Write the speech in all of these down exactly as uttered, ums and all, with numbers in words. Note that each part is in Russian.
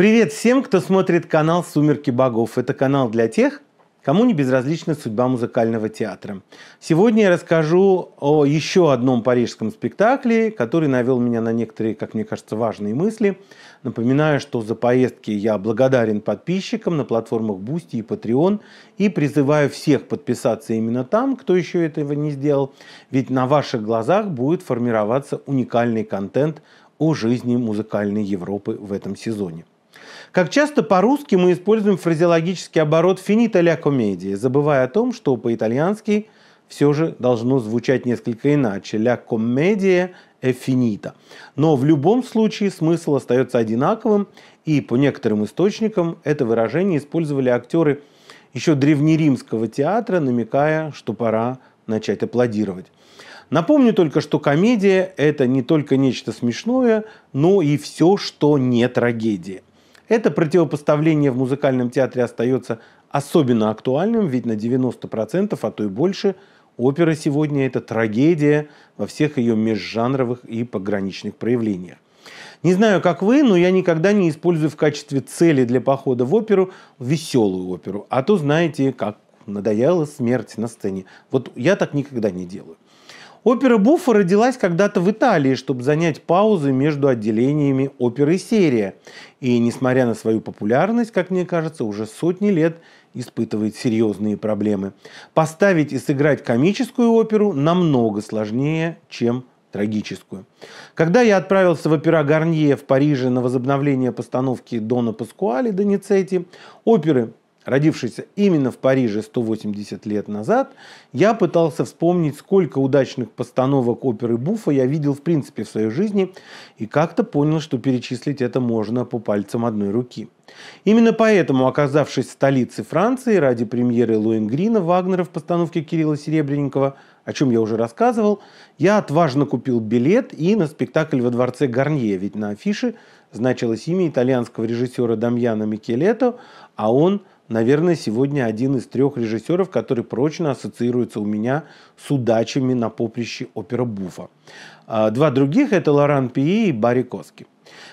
Привет всем, кто смотрит канал «Сумерки Богов». Это канал для тех, кому не безразлична судьба музыкального театра. Сегодня я расскажу о еще одном парижском спектакле, который навел меня на некоторые, как мне кажется, важные мысли. Напоминаю, что за поездки я благодарен подписчикам на платформах Boosty и Patreon и призываю всех подписаться именно там, кто еще этого не сделал, ведь на ваших глазах будет формироваться уникальный контент о жизни музыкальной Европы в этом сезоне. Как часто по-русски мы используем фразеологический оборот «финита ля комедия», забывая о том, что по-итальянски все же должно звучать несколько иначе. «Ля комедия» «э финита». Но в любом случае смысл остается одинаковым, и по некоторым источникам это выражение использовали актеры еще древнеримского театра, намекая, что пора начать аплодировать. Напомню только, что комедия – это не только нечто смешное, но и все, что не трагедия. Это противопоставление в музыкальном театре остается особенно актуальным, ведь на девяносто процентов, а то и больше, опера сегодня – это трагедия во всех ее межжанровых и пограничных проявлениях. Не знаю, как вы, но я никогда не использую в качестве цели для похода в оперу веселую оперу, а то, знаете, как надоела смерть на сцене. Вот я так никогда не делаю. Опера Буффа родилась когда-то в Италии, чтобы занять паузы между отделениями оперы серия. И, несмотря на свою популярность, как мне кажется, уже сотни лет испытывает серьезные проблемы. Поставить и сыграть комическую оперу намного сложнее, чем трагическую. Когда я отправился в Опера Гарнье в Париже на возобновление постановки Дона Паскуале Доницетти, оперы, родившийся именно в Париже сто восемьдесят лет назад, я пытался вспомнить, сколько удачных постановок оперы Буффа я видел в принципе в своей жизни, и как-то понял, что перечислить это можно по пальцам одной руки. Именно поэтому, оказавшись в столице Франции ради премьеры Лоэнгрина Вагнера в постановке Кирилла Серебренникова, о чем я уже рассказывал, я отважно купил билет и на спектакль во дворце Гарнье, ведь на афише значилось имя итальянского режиссера Дамьяно Микелетто, а он, наверное, сегодня один из трех режиссеров, который прочно ассоциируется у меня с удачами на поприще опера Буффа. Два других – это Лоран Пи и Барри Коски.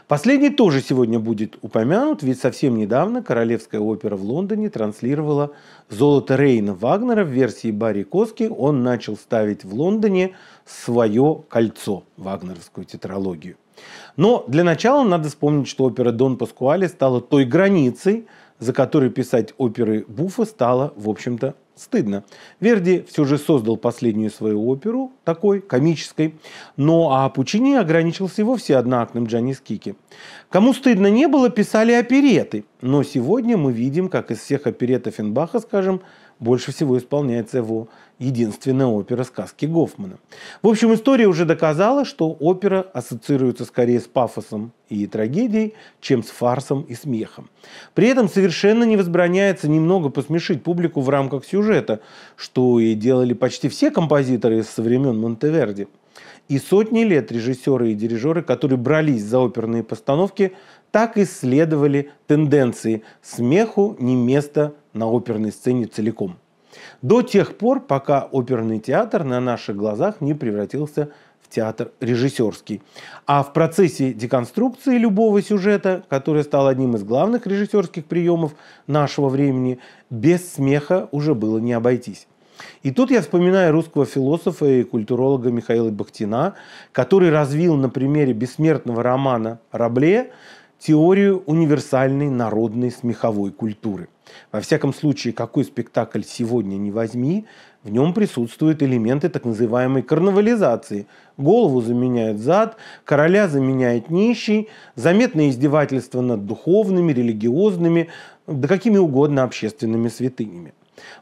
Последний тоже сегодня будет упомянут, ведь совсем недавно Королевская опера в Лондоне транслировала «Золото Рейна» Вагнера в версии Барри Коски. Он начал ставить в Лондоне свое кольцо, вагнеровскую тетралогию. Но для начала надо вспомнить, что опера Дон Паскуале стала той границей, за которой писать оперы Буффа стало, в общем-то, стыдно. Верди все же создал последнюю свою оперу, такой, комической, но а Пучини ограничился вовсе одноактным Джанни Скики. Кому стыдно не было, писали опереты, но сегодня мы видим, как из всех оперет Оффенбаха, скажем, больше всего исполняется его единственная опера сказки Гофмана. В общем, история уже доказала, что опера ассоциируется скорее с пафосом и трагедией, чем с фарсом и смехом. При этом совершенно не возбраняется немного посмешить публику в рамках сюжета, что и делали почти все композиторы со времен Монтеверди. И сотни лет режиссеры и дирижеры, которые брались за оперные постановки, так исследовали тенденции смеху не место на оперной сцене целиком. До тех пор, пока оперный театр на наших глазах не превратился в театр режиссерский. А в процессе деконструкции любого сюжета, который стал одним из главных режиссерских приемов нашего времени, без смеха уже было не обойтись. И тут я вспоминаю русского философа и культуролога Михаила Бахтина, который развил на примере бессмертного романа «Рабле» теорию универсальной народной смеховой культуры. Во всяком случае, какой спектакль сегодня не возьми, в нем присутствуют элементы так называемой карнавализации. Голову заменяет зад, короля заменяет нищий, заметное издевательство над духовными, религиозными, да какими угодно общественными святынями.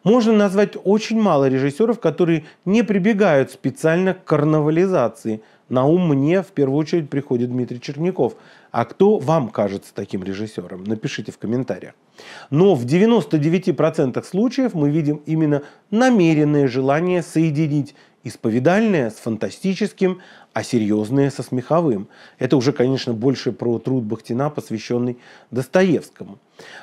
Можно назвать очень мало режиссеров, которые не прибегают специально к карнавализации. На ум мне в первую очередь приходит Дмитрий Черняков. А кто вам кажется таким режиссером? Напишите в комментариях. Но в девяноста девяти процентах случаев мы видим именно намеренное желание соединить исповедальное с фантастическим, а серьезное со смеховым. Это уже, конечно, больше про труд Бахтина, посвященный Достоевскому.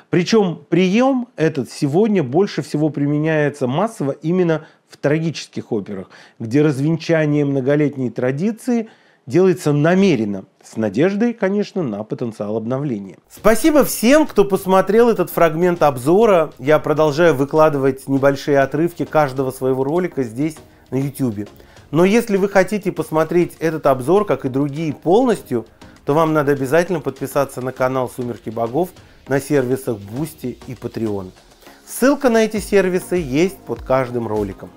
Причем прием этот сегодня больше всего применяется массово именно в трагических операх, где развенчание многолетней традиции делается намеренно, с надеждой, конечно, на потенциал обновления. Спасибо всем, кто посмотрел этот фрагмент обзора. Я продолжаю выкладывать небольшие отрывки каждого своего ролика здесь, на YouTube. Но если вы хотите посмотреть этот обзор, как и другие, полностью, то вам надо обязательно подписаться на канал Сумерки Богов на сервисах Boosty и Patreon. Ссылка на эти сервисы есть под каждым роликом.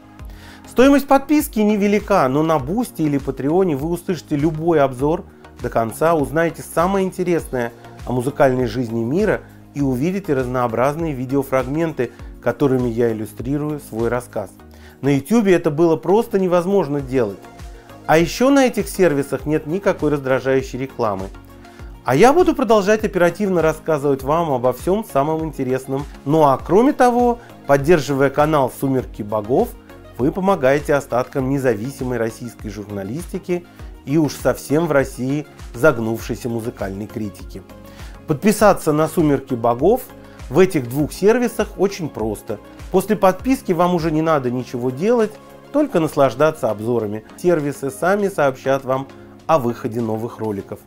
Стоимость подписки невелика, но на Boosty или Patreon вы услышите любой обзор до конца, узнаете самое интересное о музыкальной жизни мира и увидите разнообразные видеофрагменты, которыми я иллюстрирую свой рассказ. На YouTube это было просто невозможно делать. А еще на этих сервисах нет никакой раздражающей рекламы. А я буду продолжать оперативно рассказывать вам обо всем самом интересном. Ну а кроме того, поддерживая канал Сумерки Богов, вы помогаете остаткам независимой российской журналистики и уж совсем в России загнувшейся музыкальной критики. Подписаться на Сумерки Богов в этих двух сервисах очень просто. После подписки вам уже не надо ничего делать, только наслаждаться обзорами. Сервисы сами сообщат вам о выходе новых роликов.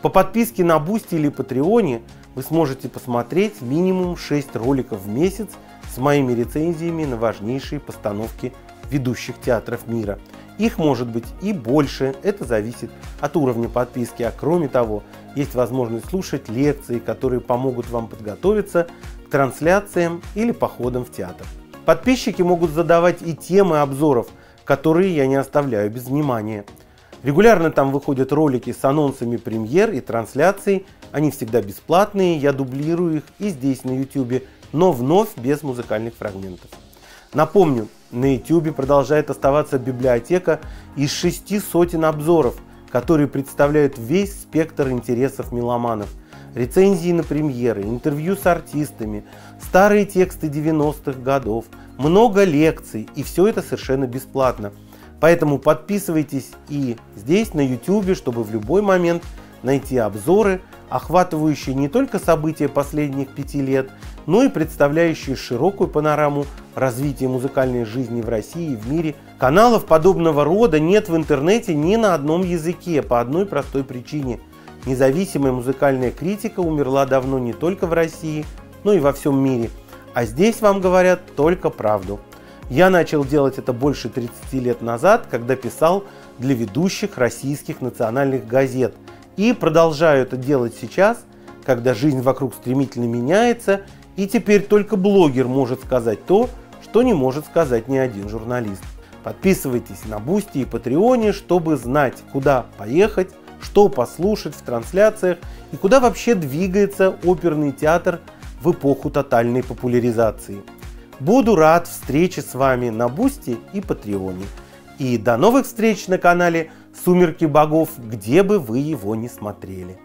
По подписке на Boosty или Patreon вы сможете посмотреть минимум шесть роликов в месяц с моими рецензиями на важнейшие постановки ведущих театров мира. Их может быть и больше, это зависит от уровня подписки. А кроме того, есть возможность слушать лекции, которые помогут вам подготовиться к трансляциям или походам в театр. Подписчики могут задавать и темы обзоров, которые я не оставляю без внимания. Регулярно там выходят ролики с анонсами премьер и трансляций, они всегда бесплатные, я дублирую их и здесь на YouTube, но вновь без музыкальных фрагментов. Напомню, на YouTube продолжает оставаться библиотека из шести сотен обзоров, которые представляют весь спектр интересов меломанов. Рецензии на премьеры, интервью с артистами, старые тексты девяностых годов, много лекций, и все это совершенно бесплатно. Поэтому подписывайтесь и здесь, на YouTube, чтобы в любой момент найти обзоры, охватывающие не только события последних пяти лет, но и представляющие широкую панораму развития музыкальной жизни в России и в мире. Каналов подобного рода нет в интернете ни на одном языке по одной простой причине. Независимая музыкальная критика умерла давно не только в России, но и во всем мире. А здесь вам говорят только правду. Я начал делать это больше тридцати лет назад, когда писал для ведущих российских национальных газет. И продолжаю это делать сейчас, когда жизнь вокруг стремительно меняется, и теперь только блогер может сказать то, что не может сказать ни один журналист. Подписывайтесь на Boosty и Patreon, чтобы знать, куда поехать, что послушать в трансляциях и куда вообще двигается оперный театр в эпоху тотальной популяризации. Буду рад встрече с вами на Boosty и Patreon. И до новых встреч на канале Сумерки Богов, где бы вы его ни смотрели.